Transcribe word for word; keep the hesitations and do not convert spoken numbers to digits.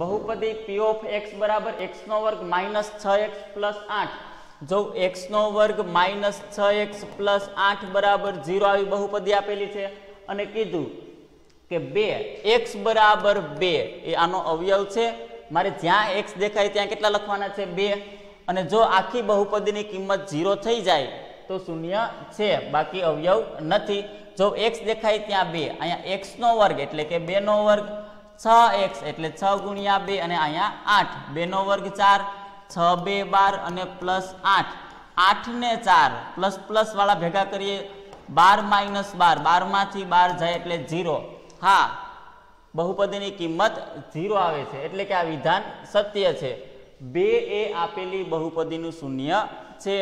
बहुपदी P of x बराबर x नो वर्ग माइनस छ एक्स प्लस आठ। जो एक्स नो वर्ग माइनस छ एक्स प्लस आठ बराबर जीरो આવી बहुपદી આપેલી છે અને કીધું કે બે x બરાબર બે એ આનો અવયવ છે। મારે જ્યાં x દેખાય ત્યાં કેટલા લખવાના છે બે, અને જો આખી બહુપદીની કિંમત શૂન્ય થઈ જાય તો શૂન્ય છે, બાકી અવયવ નથી। જો x દેખાય ત્યાં બે, અહીંયા x નો વર્ગ એટલે કે બે નો વર્ગ છ x એટલે છ ગુણ્યા બે, અને અહીંયા આઠ, બે નો વર્ગ ચાર, છ બે બાર અને પ્લસ આઠ, આઠ ને ચાર પ્લસ પ્લસ વાળા ભેગા કરીએ બાર માઇનસ બાર, બાર માંથી બાર જાય એટલે ઝીરો। હા, બહુપદીની કિંમત ઝીરો આવે છે એટલે કે આ વિધાન સત્ય છે। બે એ આપેલી બહુપદીનું શૂન્ય છે।